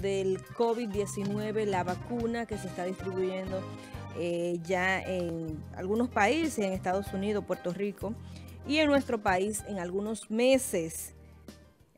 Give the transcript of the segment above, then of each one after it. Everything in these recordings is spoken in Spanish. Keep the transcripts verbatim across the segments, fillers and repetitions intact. del COVID diecinueve, la vacuna que se está distribuyendo eh, ya en algunos países, en Estados Unidos, Puerto Rico y en nuestro país en algunos meses.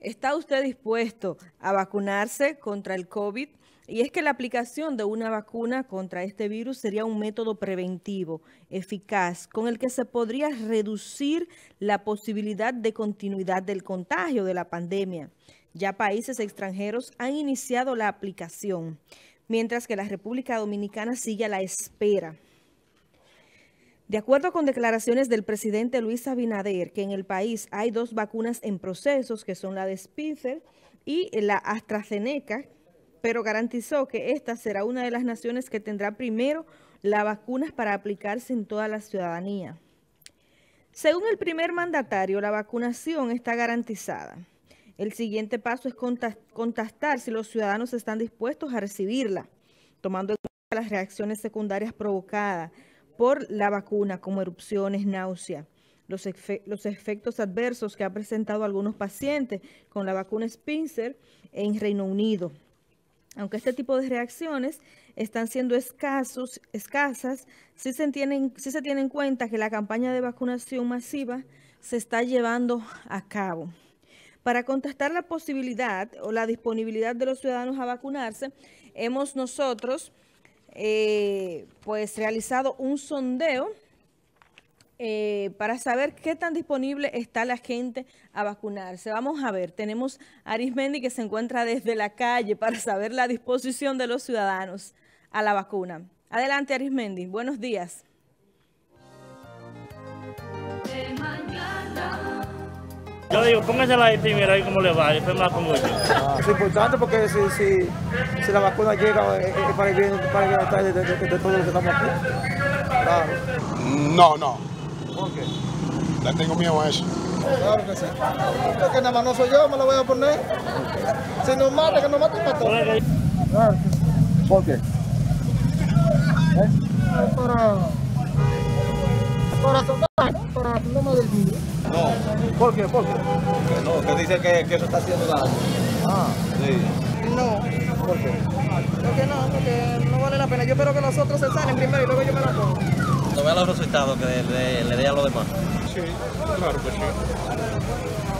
¿Está usted dispuesto a vacunarse contra el COVID? Y es que la aplicación de una vacuna contra este virus sería un método preventivo eficaz con el que se podría reducir la posibilidad de continuidad del contagio de la pandemia. Ya países extranjeros han iniciado la aplicación, mientras que la República Dominicana sigue a la espera. De acuerdo con declaraciones del presidente Luis Abinader, que en el país hay dos vacunas en procesos, que son la de Pfizer y la AstraZeneca, pero garantizó que esta será una de las naciones que tendrá primero las vacunas para aplicarse en toda la ciudadanía. Según el primer mandatario, la vacunación está garantizada. El siguiente paso es contestar si los ciudadanos están dispuestos a recibirla, tomando en cuenta las reacciones secundarias provocadas por la vacuna, como erupciones, náusea, los, efe, los efectos adversos que ha presentado algunos pacientes con la vacuna Pfizer en Reino Unido. Aunque este tipo de reacciones están siendo escasos, escasas, sí se, tienen, sí se tiene en cuenta que la campaña de vacunación masiva se está llevando a cabo. Para contestar la posibilidad o la disponibilidad de los ciudadanos a vacunarse, hemos nosotros... Eh, pues realizado un sondeo eh, para saber qué tan disponible está la gente a vacunarse. Vamos a ver, tenemos a Arismendi, que se encuentra desde la calle, para saber la disposición de los ciudadanos a la vacuna. Adelante, Arismendi, buenos días. Yo digo, póngasela ahí primero, ahí cómo le va, después me la pongo yo. Es importante porque si, si, si la vacuna llega, es para el bienestar de, de, de, de todos los que estamos aquí. Claro. No, no. ¿Por qué? Le tengo miedo a eso. Claro que sí. Es que nada más no soy yo, me la voy a poner. Si nos mata, que nos mata, para todos. Claro. ¿Por qué? ¿Eh? Para... Para tocar, para no me desvío. No. ¿Por qué? ¿Por qué? Que no, que dice que, que eso está haciendo daño. Ah, sí. No. ¿Por qué? Porque no, porque no vale la pena. Yo espero que los otros se salen primero y luego yo me la pongo. No vea los resultados que le, le, le dé a los demás. Sí, claro que sí.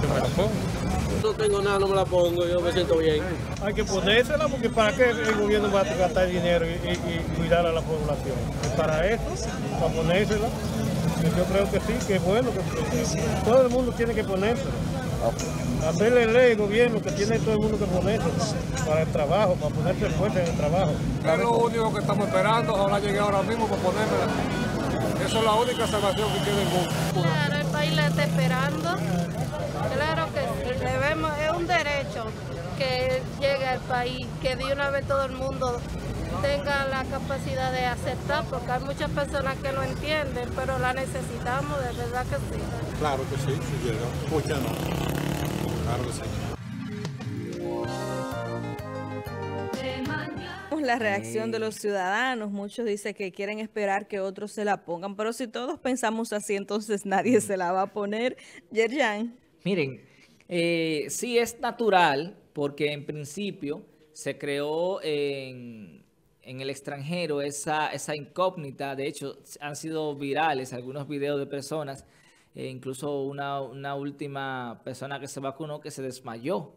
Yo me la pongo. No tengo nada, no me la pongo, yo me siento bien. Hay que ponérsela porque para qué el gobierno va a gastar dinero y, y, y cuidar a la población. Y para eso, para ponérsela. Yo creo que sí, que es bueno, que todo el mundo tiene que ponerse. Hacerle ley al gobierno que tiene todo el mundo que ponerse para el trabajo, para ponerse fuerte en el trabajo. Es lo único que estamos esperando, ojalá llegue ahora mismo para ponerla. Esa es la única salvación que tiene el mundo. Claro, el país la está esperando. Claro que sí, debemos, es un derecho que llegue al país, que de una vez todo el mundo tenga la capacidad de aceptar, porque hay muchas personas que lo entienden, pero la necesitamos, de verdad que sí. Claro que sí, si llega, ¿por qué no? Claro que sí. La reacción de los ciudadanos, muchos dicen que quieren esperar que otros se la pongan, pero si todos pensamos así, entonces nadie se la va a poner. Yerjan. Miren, eh, sí es natural, porque en principio se creó en... en el extranjero esa, esa incógnita. De hecho, han sido virales algunos videos de personas, eh, incluso una, una última persona que se vacunó que se desmayó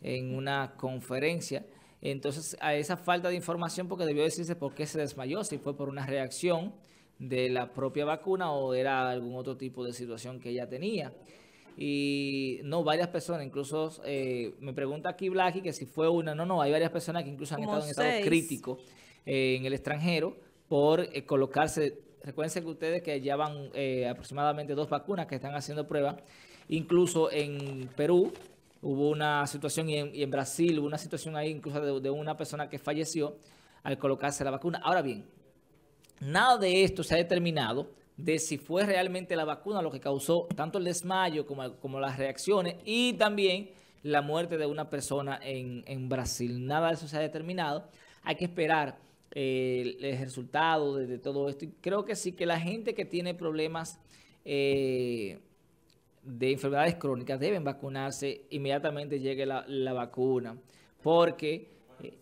en una conferencia. Entonces, a esa falta de información, porque debió decirse por qué se desmayó, si fue por una reacción de la propia vacuna o era algún otro tipo de situación que ella tenía. Y no, varias personas, incluso eh, me pregunta aquí Blackie que si fue una, no, no, hay varias personas que incluso han estado en estado crítico eh, en el extranjero por eh, colocarse. Recuerden que ustedes que ya van eh, aproximadamente dos vacunas que están haciendo pruebas, incluso en Perú hubo una situación y en, y en Brasil hubo una situación ahí incluso de, de una persona que falleció al colocarse la vacuna. Ahora bien, nada de esto se ha determinado de si fue realmente la vacuna lo que causó tanto el desmayo como, como las reacciones y también la muerte de una persona en, en Brasil. Nada de eso se ha determinado. Hay que esperar eh, el, el resultado de, de todo esto. Y creo que sí, que la gente que tiene problemas eh, de enfermedades crónicas deben vacunarse inmediatamente llegue la, la vacuna. Porque eh,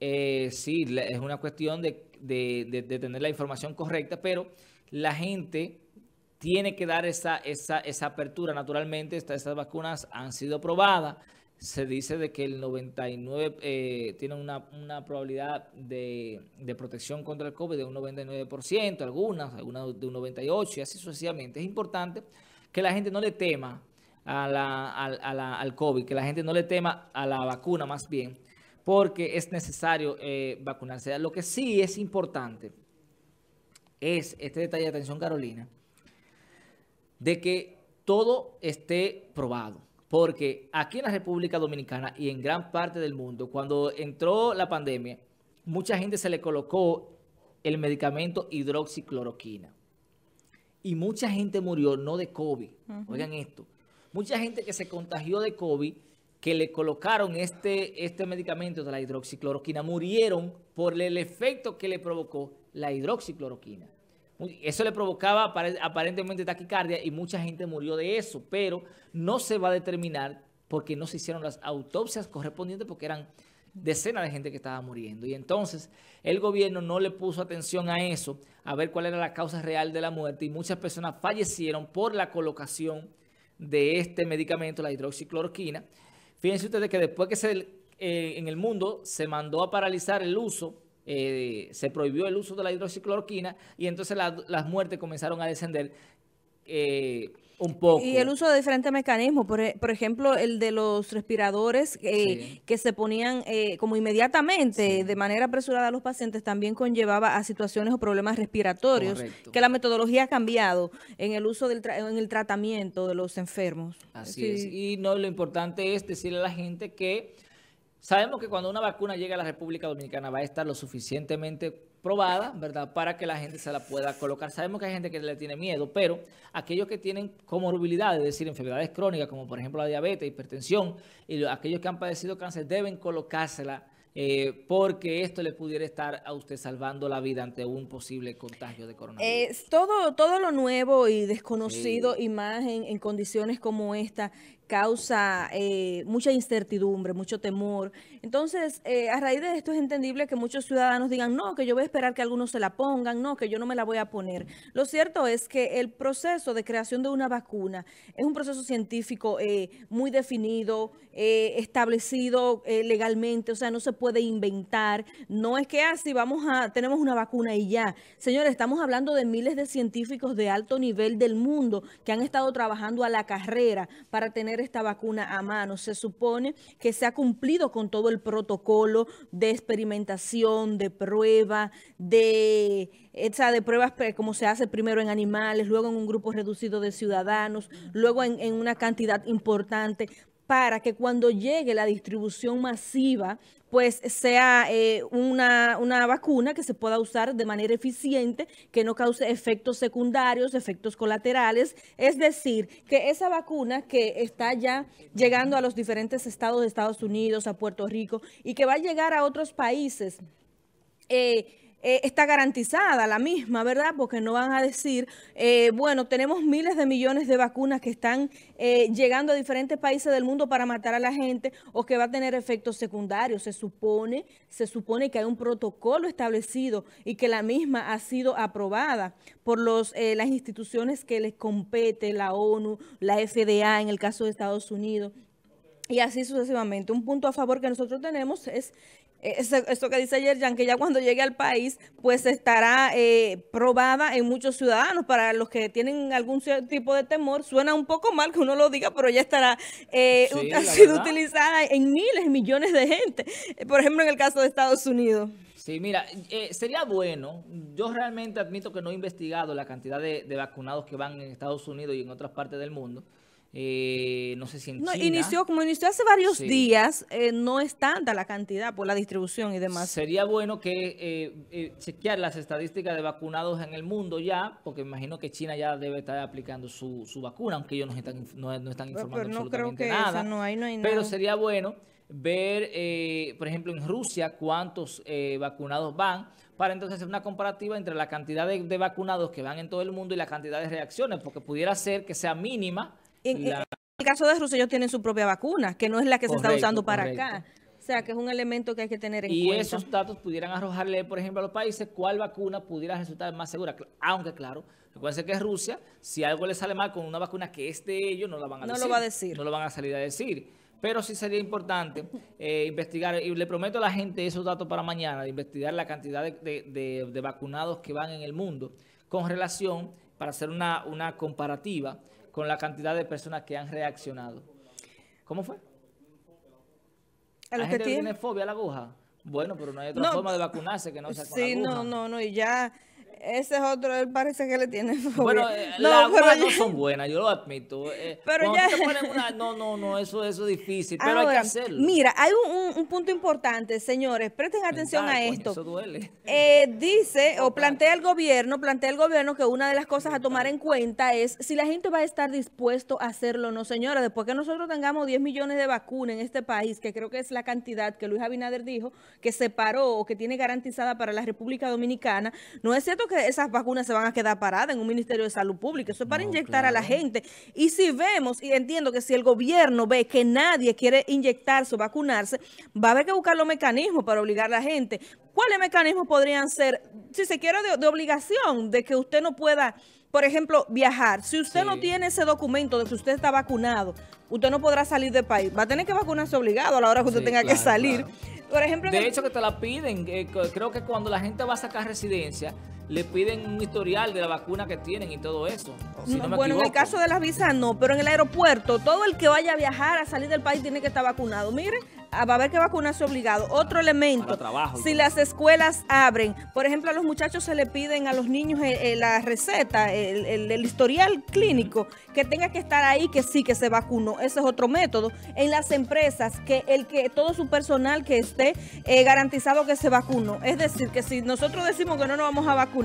eh, sí, es una cuestión de, de, de, de tener la información correcta, pero la gente tiene que dar esa, esa, esa apertura. Naturalmente, esta, estas vacunas han sido probadas. Se dice de que el noventa y nueve por ciento eh, tiene una, una probabilidad de, de protección contra el COVID de un noventa y nueve por ciento, algunas, algunas de un noventa y ocho por ciento y así sucesivamente. Es importante que la gente no le tema a la, a, a la, al COVID, que la gente no le tema a la vacuna más bien, porque es necesario eh, vacunarse. Lo que sí es importante es este detalle, atención Carolina, de que todo esté probado. Porque aquí en la República Dominicana y en gran parte del mundo, cuando entró la pandemia, mucha gente se le colocó el medicamento hidroxicloroquina. Y mucha gente murió, no de COVID. Uh-huh. Oigan esto. Mucha gente que se contagió de COVID, que le colocaron este, este medicamento de la hidroxicloroquina, murieron por el efecto que le provocó la hidroxicloroquina. Eso le provocaba aparentemente taquicardia y mucha gente murió de eso, pero no se va a determinar porque no se hicieron las autopsias correspondientes porque eran decenas de gente que estaba muriendo. Y entonces el gobierno no le puso atención a eso, a ver cuál era la causa real de la muerte y muchas personas fallecieron por la colocación de este medicamento, la hidroxicloroquina. Fíjense ustedes que después que se, eh, en el mundo se mandó a paralizar el uso, Eh, se prohibió el uso de la hidroxicloroquina y entonces la, las muertes comenzaron a descender eh, un poco. Y el uso de diferentes mecanismos, por, por ejemplo, el de los respiradores eh, sí. que se ponían eh, como inmediatamente, sí. de manera apresurada a los pacientes, también conllevaba a situaciones o problemas respiratorios. Correcto. Que la metodología ha cambiado en el uso del tra en el tratamiento de los enfermos. Así sí. es. Y no, lo importante es decirle a la gente que sabemos que cuando una vacuna llega a la República Dominicana va a estar lo suficientemente probada, ¿verdad?, para que la gente se la pueda colocar. Sabemos que hay gente que le tiene miedo, pero aquellos que tienen comorbilidades, es decir, enfermedades crónicas, como por ejemplo la diabetes, hipertensión, y aquellos que han padecido cáncer deben colocársela eh, porque esto le pudiera estar a usted salvando la vida ante un posible contagio de coronavirus. Eh, todo, todo lo nuevo y desconocido, sí. y más en, en condiciones como esta, causa eh, mucha incertidumbre, mucho temor. Entonces, eh, a raíz de esto es entendible que muchos ciudadanos digan, no, que yo voy a esperar que algunos se la pongan, no, que yo no me la voy a poner. Lo cierto es que el proceso de creación de una vacuna es un proceso científico eh, muy definido, eh, establecido eh, legalmente, o sea, no se puede inventar. No es que así vamos a, tenemos una vacuna y ya. Señores, estamos hablando de miles de científicos de alto nivel del mundo que han estado trabajando a la carrera para tener esta vacuna a mano. Se supone que se ha cumplido con todo el protocolo de experimentación, de prueba, de, esa de pruebas como se hace primero en animales, luego en un grupo reducido de ciudadanos, luego en, en una cantidad importante, para que cuando llegue la distribución masiva, pues sea eh, una, una vacuna que se pueda usar de manera eficiente, que no cause efectos secundarios, efectos colaterales. Es decir, que esa vacuna que está ya llegando a los diferentes estados de Estados Unidos, a Puerto Rico, y que va a llegar a otros países, eh, Eh, está garantizada la misma, ¿verdad? Porque no van a decir, eh, bueno, tenemos miles de millones de vacunas que están eh, llegando a diferentes países del mundo para matar a la gente o que va a tener efectos secundarios. Se supone, se supone que hay un protocolo establecido y que la misma ha sido aprobada por los, eh, las instituciones que les compete, la ONU, la F D A en el caso de Estados Unidos y así sucesivamente. Un punto a favor que nosotros tenemos es Eso, eso que dice ayer, Jan, que ya cuando llegue al país, pues estará eh, probada en muchos ciudadanos. Para los que tienen algún tipo de temor, suena un poco mal que uno lo diga, pero ya estará eh, sí, ha sido verdad. utilizada en miles y millones de gente. Por ejemplo, en el caso de Estados Unidos. Sí, mira, eh, sería bueno, yo realmente admito que no he investigado la cantidad de, de vacunados que van en Estados Unidos y en otras partes del mundo. Eh, no sé si en no, China. Inició, como inició hace varios sí. días, eh, no es tanta la cantidad por la distribución y demás. Sería bueno que eh, eh, chequear las estadísticas de vacunados en el mundo ya, porque me imagino que China ya debe estar aplicando su, su vacuna, aunque ellos no están, no, no están informando pero, pero absolutamente no creo que nada. Esa, no, ahí no hay pero nada. Sería bueno ver, eh, por ejemplo, en Rusia cuántos eh, vacunados van, para entonces hacer una comparativa entre la cantidad de, de vacunados que van en todo el mundo y la cantidad de reacciones, porque pudiera ser que sea mínima. En, la... en el caso de Rusia, ellos tienen su propia vacuna, que no es la que correcto, se está usando para correcto. acá. sea, que es un elemento que hay que tener en cuenta. Y esos datos pudieran arrojarle, por ejemplo, a los países cuál vacuna pudiera resultar más segura. Aunque, claro, recuerden que Rusia, si algo le sale mal con una vacuna que es de ellos, no la van a decir. No lo va a decir. No lo van a salir a decir. Pero sí sería importante eh, investigar, y le prometo a la gente esos datos para mañana, de investigar la cantidad de, de, de, de vacunados que van en el mundo con relación, para hacer una, una comparativa con la cantidad de personas que han reaccionado. ¿Cómo fue? ¿A la gente tiene fobia a la aguja? Bueno, pero no hay otra no, forma de vacunarse que no sea con sí, la aguja. Sí, no, no, no, y ya... Ese es otro, él parece que le tiene fobia. Bueno, eh, no, las aguas no son buenas, yo lo admito. Eh, pero ya... te ponen una, no, no, no, eso, eso es difícil, pero ahora hay que hacerlo. Mira, hay un, un punto importante, señores, presten atención Mental, a coño, esto. Eso duele. Eh, dice, o plantea el gobierno, plantea el gobierno que una de las cosas a tomar en cuenta es si la gente va a estar dispuesto a hacerlo o no, señora. Después que nosotros tengamos diez millones de vacunas en este país, que creo que es la cantidad que Luis Abinader dijo, que separó o que tiene garantizada para la República Dominicana, no es cierto que esas vacunas se van a quedar paradas en un Ministerio de Salud Pública. Eso es para no, inyectar claro. a la gente. Y si vemos, y entiendo que si el gobierno ve que nadie quiere inyectarse o vacunarse, va a haber que buscar los mecanismos para obligar a la gente. ¿Cuáles mecanismos podrían ser, si se quiere, de, de obligación, de que usted no pueda, por ejemplo, viajar? Si usted sí. no tiene ese documento de que usted está vacunado, usted no podrá salir del país. Va a tener que vacunarse obligado a la hora que usted sí, tenga claro, que salir. Claro. Por ejemplo, de hecho, que te la piden. Eh, creo que cuando la gente va a sacar residencia, le piden un historial de la vacuna que tienen y todo eso. Si no, no me bueno, equivoco. En el caso de las visas no, pero en el aeropuerto, todo el que vaya a viajar, a salir del país, tiene que estar vacunado. Miren, va a haber que vacunarse obligado. Otro elemento, trabajo, si las escuelas abren, por ejemplo, a los muchachos se le piden a los niños eh, eh, la receta, el, el, el historial clínico, que tenga que estar ahí, que sí, que se vacunó. Ese es otro método. En las empresas, que el que todo su personal que esté eh, garantizado que se vacunó. Es decir, que si nosotros decimos que no nos vamos a vacunar,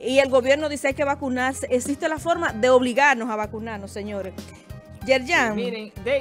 y el gobierno dice hay que vacunarse, existe la forma de obligarnos a vacunarnos, señores. Yerjan. Sí, miren, de